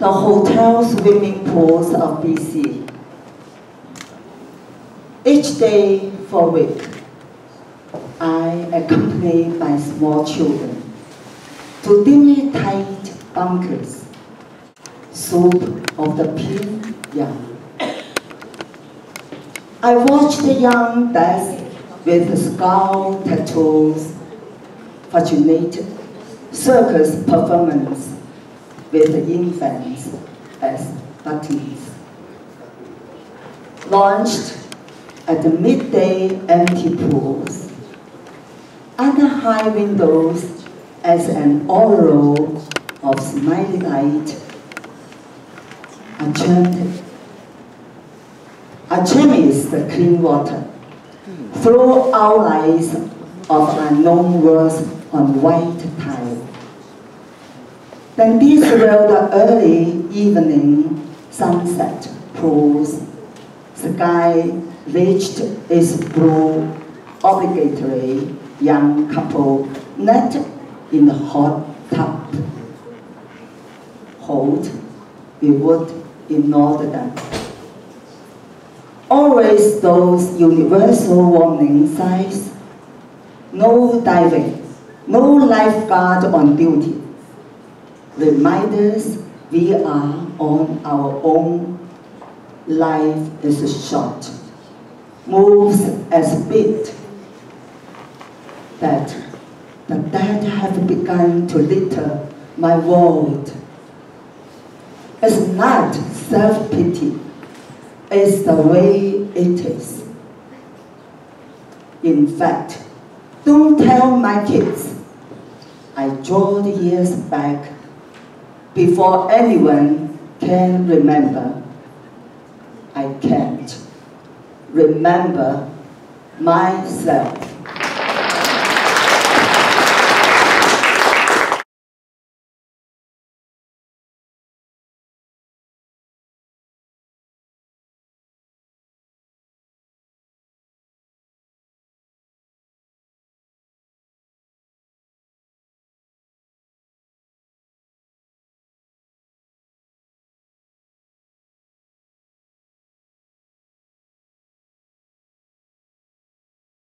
the hotel swimming pools of BC. Each day for a week, I accompany my small children to dimly tight bunkers, soup of the pea young. I watch the young deaths with skull tattoos, fortunate circus performance with the infants as buttons. Launched at the midday empty pools, under high windows as an aureole of smiley light, enchanted. Achievements the clean water, through outlines of unknown words on white tile. Then these were the early evening sunset pools. The sky reached its blue, obligatory young couple net in the hot tub. Hold, we would ignore them. Always those universal warning signs. No diving, no lifeguard on duty. Reminders we are on our own. Life is short, moves as bit, that the dead have begun to litter my world. It's not self-pity, it's the way it is. In fact, don't tell my kids, I draw the years back before anyone can remember. I can't remember myself.